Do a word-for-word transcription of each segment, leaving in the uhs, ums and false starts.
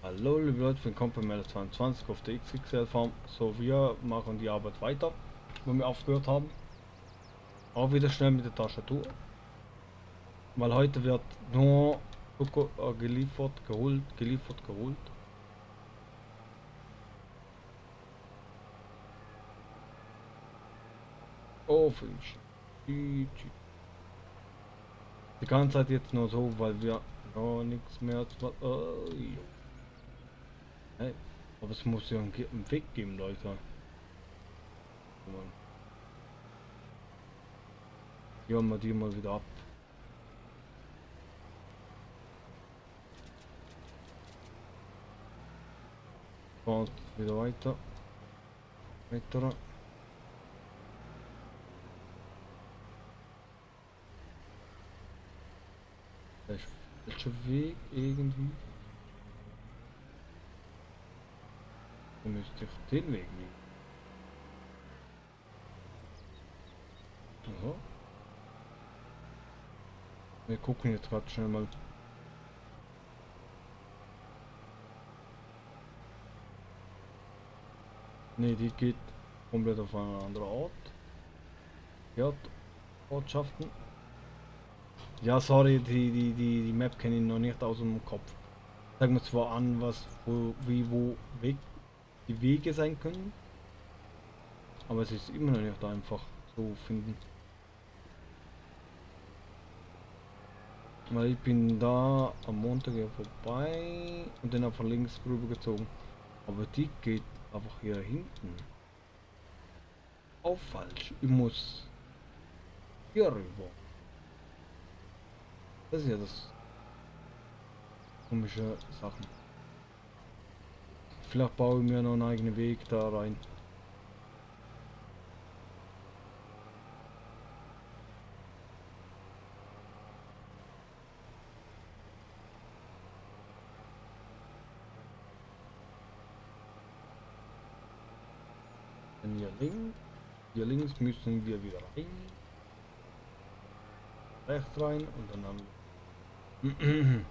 Hallo liebe Leute, willkommen bei M L zweiundzwanzig auf der X X L Farm. So, wir machen die Arbeit weiter, wo wir aufgehört haben. Auch wieder schnell mit der Tastatur. Weil heute wird nur geliefert, geholt, geliefert, geholt. Oh, die ganze Zeit jetzt nur so, weil wir gar nichts mehr zu... Äh, hey, aber es muss ja einen Weg geben, Leute. Hier haben wir die mal wieder ab. Und wieder weiter. Weiter. Der falsche Weg irgendwie. Müsste ich den Weg nehmen. So. Wir gucken jetzt gerade schnell mal. Ne, die geht komplett auf einen anderen Ort. Ja, Ortschaften. Ja, sorry, die, die, die, die Map kenne ich noch nicht aus dem Kopf. Sag mir zwar an, was, wo, wie, wo, weg. Die Wege sein können, aber es ist immer noch nicht einfach so finden, weil ich bin da am Montag hier vorbei und dann von links rüber gezogen, aber die geht einfach hier hinten auch falsch. Ich muss hier rüber, das ist ja das komische Sachen. Vielleicht baue ich mir noch einen eigenen Weg da rein. Dann hier links. Hier links müssen wir wieder rein. Rechts rein und dann haben wir...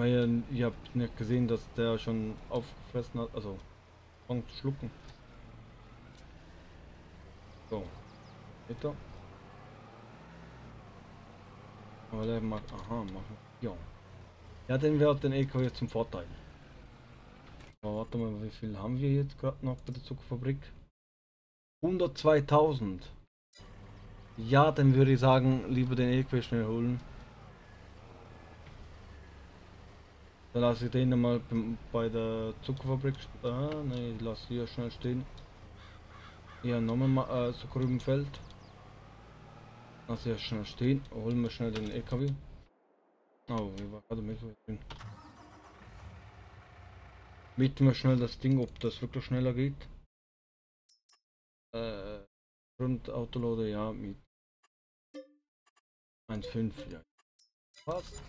Weil ihr habt nicht gesehen, dass der schon aufgefressen hat, also fängt zu schlucken. So, weiter. Aber der macht, aha, machen. Ja. Ja, den wird den E K jetzt zum Vorteil. Aber warte mal, wie viel haben wir jetzt gerade noch bei der Zuckerfabrik? hundertzweitausend. Ja, dann würde ich sagen, lieber den E K schnell holen. Dann lasse ich den mal bei der Zuckerfabrik, ah, ne, ich lasse hier schnell stehen. Hier nochmal äh, Zuckerrübenfeld. Lasse hier schnell stehen, holen wir schnell den L K W. Oh, ich war gerade mit. Mieten wir schnell das Ding, ob das wirklich schneller geht. Äh, Grundautoloader, ja, mit eins Komma fünf, ja. Passt.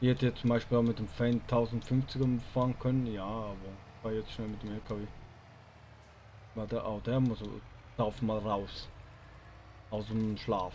Ich hätte jetzt zum Beispiel auch mit dem Fendt tausendfünfziger fahren können, ja, aber ich war jetzt schnell mit dem L K W. Warte, auch der muss auf mal raus. Aus dem Schlaf.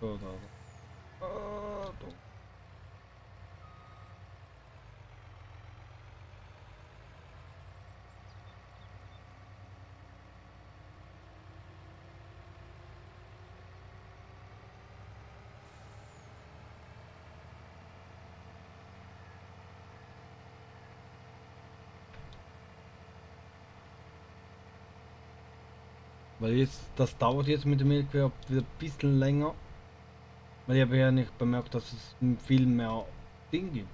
So, da, da. Ah, da. Weil jetzt das dauert jetzt mit dem Milchquer wieder ein bisschen länger. Weil ich habe ja nicht bemerkt, dass es viel mehr Ding gibt.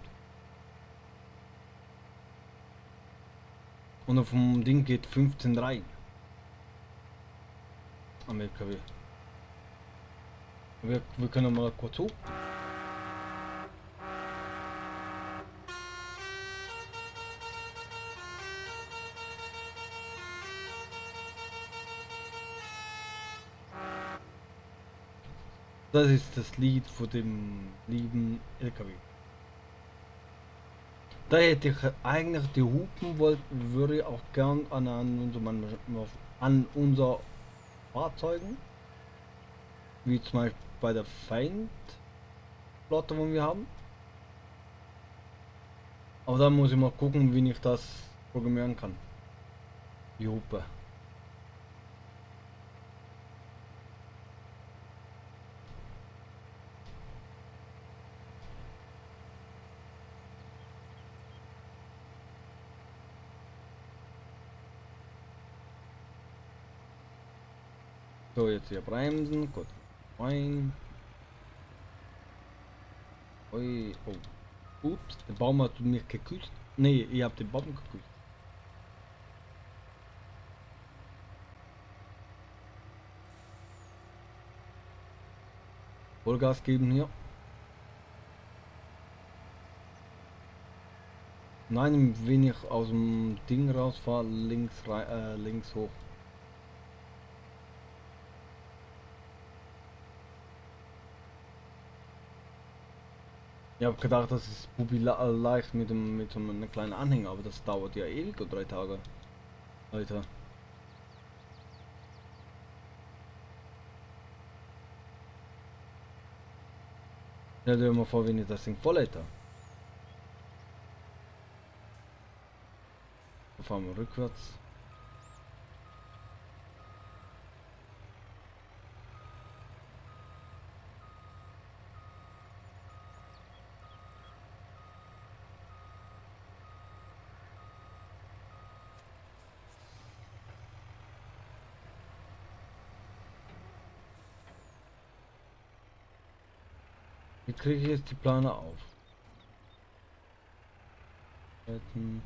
Und auf dem Ding geht fünfzehn rein. Am L K W. Wir, wir können mal kurz hoch. Das ist das Lied von dem lieben L K W. Da hätte ich eigentlich die Hupen wollt, würde ich auch gern an, an, an unser Fahrzeugen, wie zum Beispiel bei der Fendt-Flotte, die wir haben. Aber da muss ich mal gucken, wie ich das programmieren kann. Die Hupe. So, jetzt hier bremsen, gut. Ein. Ui, oh. Ups, der Baum hat mich geküsst. Nee, ich hab den Baum geküsst. Vollgas geben hier. Nein, wenn ich aus dem Ding rausfahre, links, äh, links hoch. Ich habe gedacht, das ist Bubi leicht mit dem mit so einem kleinen Anhänger, aber das dauert ja ewig oder drei Tage. Alter. Ja, stell dir mal vor, wenn ich das Ding voll hätte. Da fahren wir rückwärts. Wie kriege ich jetzt die Plane auf? X.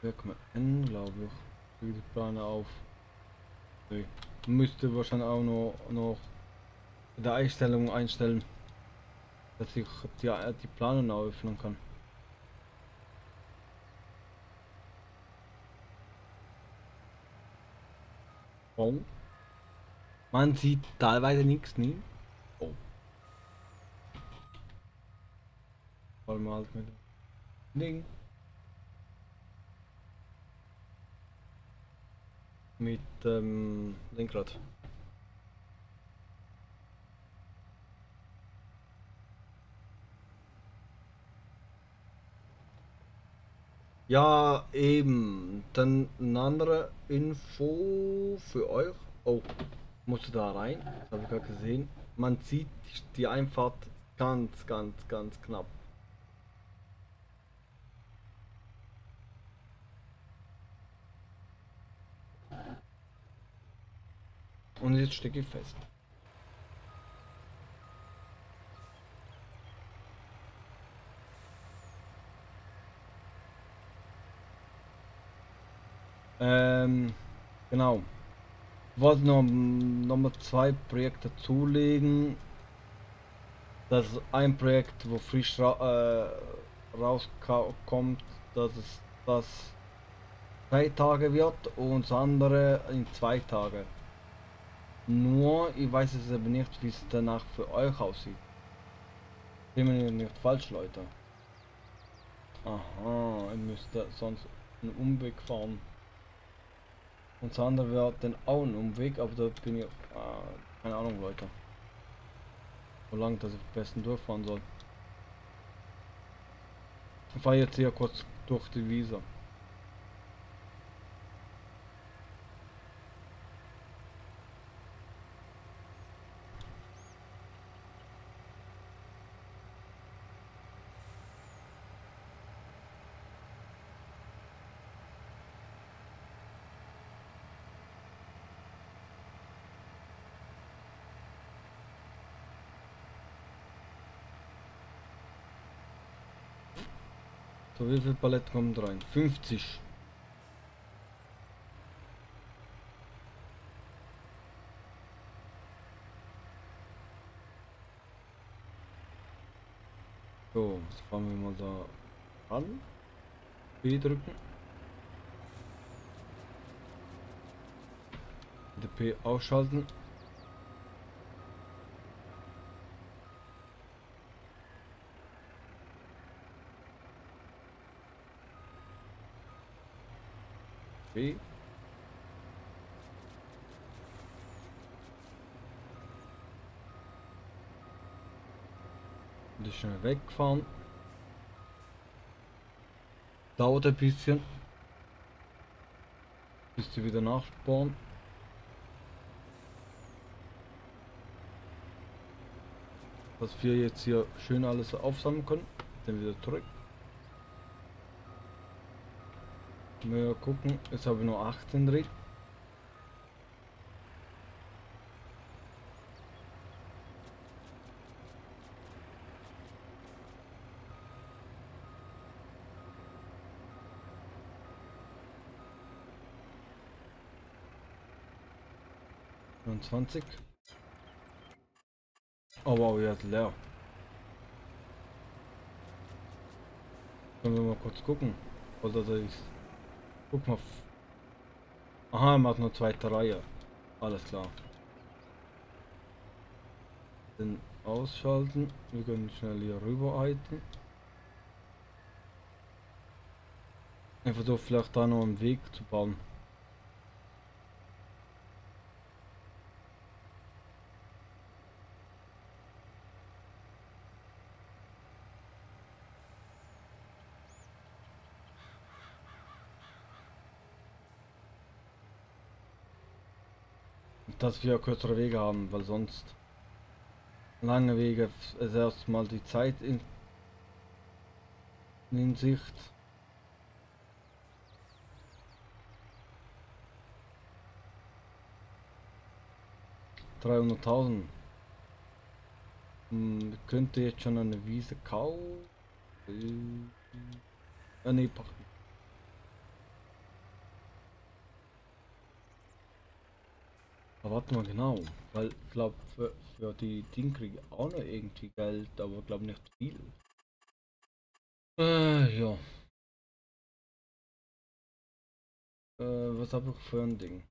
vier Komma N glaube ich. Kriege die Plane auf. Nee. Müsste wahrscheinlich auch noch, noch in der Einstellung einstellen, dass ich die, die Plane öffnen kann. Oh. Man sieht teilweise nichts, nie. Oh. Voll mal mit dem Ding. Mit dem ähm, Lenkrad. Ja, eben. Dann eine andere Info für euch. Oh. Musste da rein, habe ich gerade gesehen. Man sieht die Einfahrt ganz, ganz, ganz knapp. Und jetzt stecke ich fest. Ähm, genau. Ich wollte noch, noch mal zwei Projekte zulegen. Das ist ein Projekt, wo frisch ra äh, rauskommt, dass es das drei Tage wird und das andere in zwei Tage. Nur, ich weiß es eben nicht, wie es danach für euch aussieht. Sehen wir nicht falsch, Leute. Aha, ihr müsst sonst einen Umweg fahren. Und das andere wäre dann auch ein Umweg, aber da bin ich, äh, keine Ahnung, Leute. So lange, dass ich am besten durchfahren soll. Ich fahre jetzt hier kurz durch die Wiese. So, wie viel Palette kommt rein? fünfzig. So, jetzt fahren wir mal da an. B drücken. Die P ausschalten. B. Und schnell wegfahren. Dauert ein bisschen, bis sie wieder nachspawnen. Was wir jetzt hier schön alles aufsammeln können, dann wieder zurück. Mal gucken, jetzt habe ich nur achtzehn drin. neunundzwanzig. Oh wow, jetzt leer. Können wir mal kurz gucken, oder da ist. Guck mal. Aha, man hat nur zweite Reihe. Alles klar. Den ausschalten. Wir können schnell hier rüber halten. Ich versuche vielleicht da noch einen Weg zu bauen. Dass wir kürzere Wege haben, weil sonst lange Wege ist erstmal die Zeit in, in Sicht. dreihunderttausend. Hm, könnte jetzt schon eine Wiese kaufen. Äh, nee, packen. Aber warte mal genau, weil ich glaube für, für die Ding kriege ich auch noch irgendwie Geld, aber ich glaube nicht viel. Äh, ja. Äh, was habe ich für ein Ding?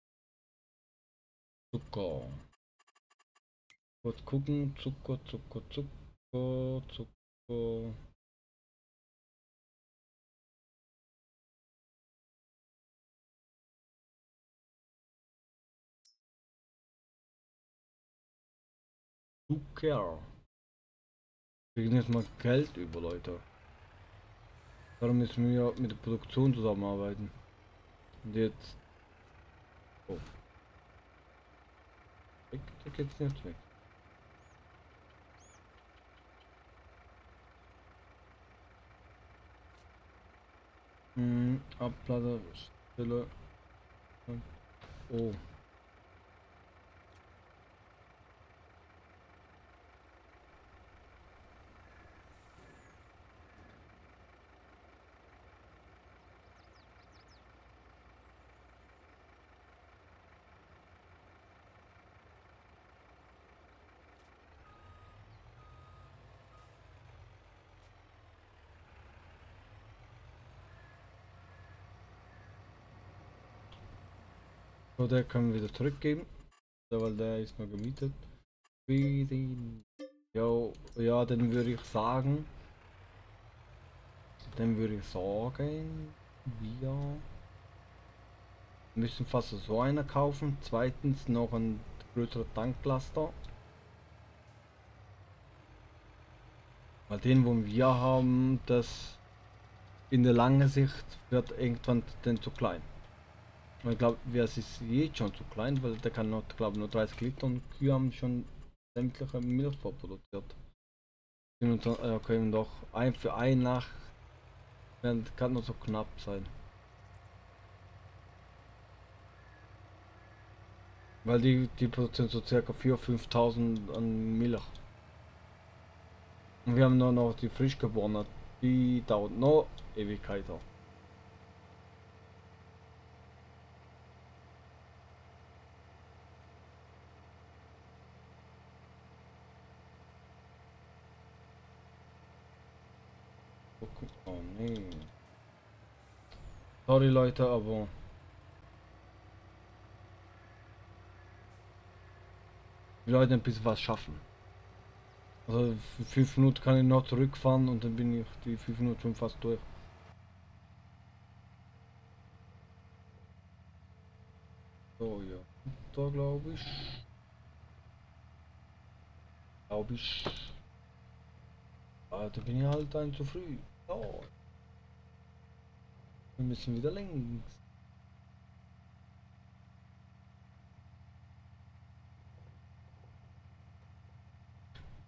Zucker. Kurz gucken, Zucker, Zucker, Zucker, Zucker. Zucker. Wir kriegen jetzt mal Geld über, Leute. Darum müssen wir mit der Produktion zusammenarbeiten. Und jetzt... Oh. Weg, da geht's nicht weg. Hm, Abladerstelle. Oh. So, der können wir wieder zurückgeben, weil der ist noch gemietet. Jo, ja, dann würde ich sagen, dann würde ich sagen, wir müssen fast so einer kaufen. Zweitens noch ein größerer Tanklaster, weil den, wo wir haben, das in der langen Sicht wird irgendwann denn zu klein. Ich glaube, es ist jetzt schon zu klein, weil der kann noch, glaube nur dreißig Liter und Kühe haben schon sämtliche Milch vorproduziert. Und dann äh, können doch ein für ein nach, das kann nur so knapp sein. Weil die, die produzieren so circa viertausend, fünftausend an Milch. Und wir haben nur noch die frisch geborenen Die dauert noch Ewigkeiten. Oh nee. Sorry Leute, aber... die Leute ein bisschen was schaffen. Also fünf Minuten kann ich noch zurückfahren und dann bin ich die fünf Minuten schon fast durch. So ja, da glaube ich. Glaube ich. Ah, da bin ich halt ein zu früh. So. Wir müssen wieder links.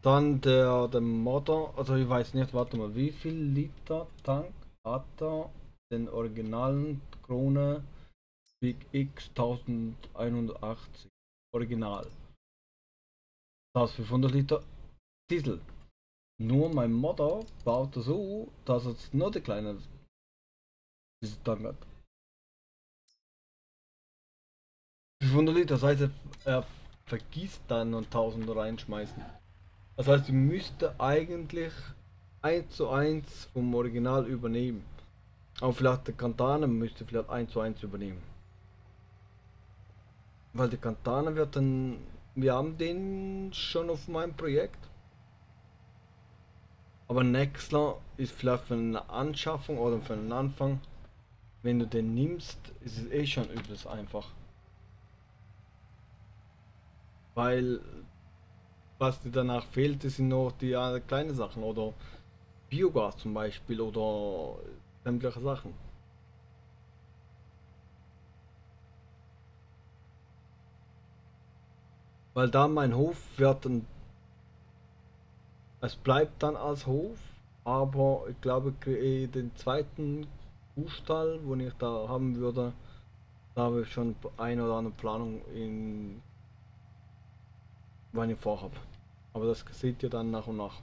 Dann der, der Motor, also ich weiß nicht, warte mal, wie viel Liter Tank hat er den originalen Krone Big X tausendeinhundertachtzig original? Das fünfhundert Liter Diesel. Nur mein Motor baut er so, dass es nur der kleine Diesel Tank hat. fünfhundert Liter, das heißt, er vergisst dann und tausend reinschmeißen. Das heißt, ich müsste eigentlich eins zu eins vom Original übernehmen. Aber vielleicht der Kantane müsste vielleicht eins zu eins übernehmen. Weil der Kantane wird dann... wir haben den schon auf meinem Projekt. Aber Nexler ist vielleicht für eine Anschaffung oder für einen Anfang. Wenn du den nimmst, ist es eh schon übelst einfach. Weil... was dir danach fehlt, sind noch die äh, kleinen Sachen oder Biogas zum Beispiel oder sämtliche Sachen. Weil da mein Hof wird ein... es bleibt dann als Hof, aber ich glaube den zweiten Kuhstall, den ich da haben würde, da habe ich schon eine oder andere Planung in... wenn ich vorhab. Aber das seht ihr dann nach und nach.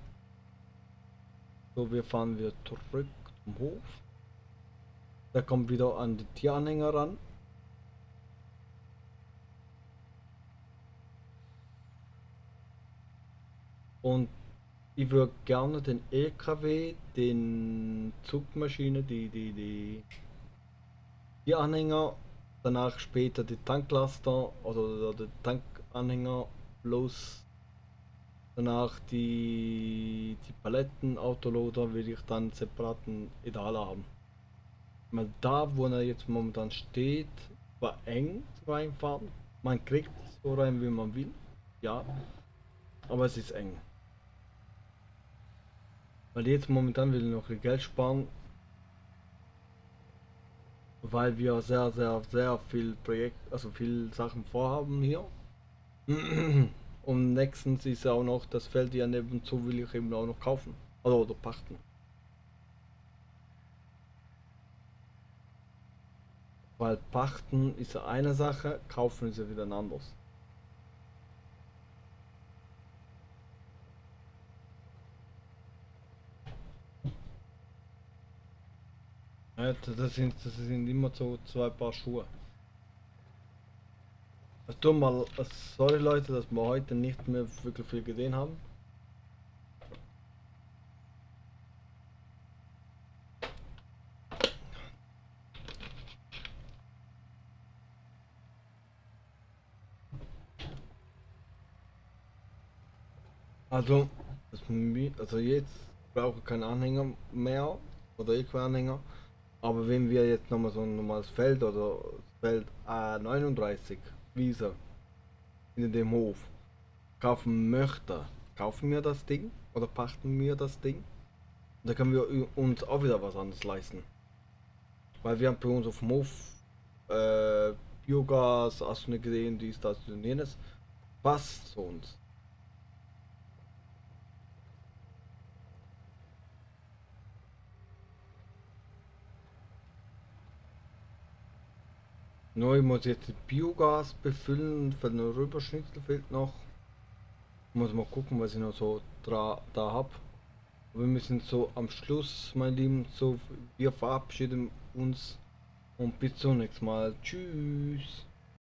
So, wir fahren wieder zurück zum Hof. Da kommt wieder an die Tieranhänger ran. Und ich würde gerne den L K W, den Zugmaschine, die, die, die Tieranhänger, danach später die Tanklaster oder die Tankanhänger, bloß danach die, die Paletten, Autoloader will ich dann separaten Edaler haben. Weil da, wo er jetzt momentan steht, war eng reinfahren. Man kriegt so rein, wie man will, ja, aber es ist eng. Weil jetzt momentan will ich noch Geld sparen, weil wir sehr, sehr, sehr viel Projekt, also viel Sachen vorhaben hier. Und nächstens ist auch noch das Feld hier nebenzu, will ich eben auch noch kaufen, also oder pachten. Weil pachten ist eine Sache, kaufen ist ja wieder ein anderes. Ja, das sind, das sind immer so zwei Paar Schuhe. Es tut mal, sorry Leute, dass wir heute nicht mehr wirklich viel gesehen haben. Also, also jetzt brauche ich keinen Anhänger mehr oder Eco-Anhänger. Aber wenn wir jetzt nochmal so ein normales Feld oder Feld A neununddreißig Wiese in dem Hof kaufen möchte, kaufen wir das Ding oder pachten wir das Ding, da können wir uns auch wieder was anderes leisten, weil wir haben bei uns auf dem Hof äh, Biogas, hast du nicht gesehen, dies, das und jenes, passt zu uns. Nur ich muss jetzt Biogas befüllen, für den Rüberschnitzel fehlt noch. Muss mal gucken, was ich noch so da, da habe. Wir müssen so am Schluss, mein Lieben, so wir verabschieden uns und bis zum nächsten Mal. Tschüss.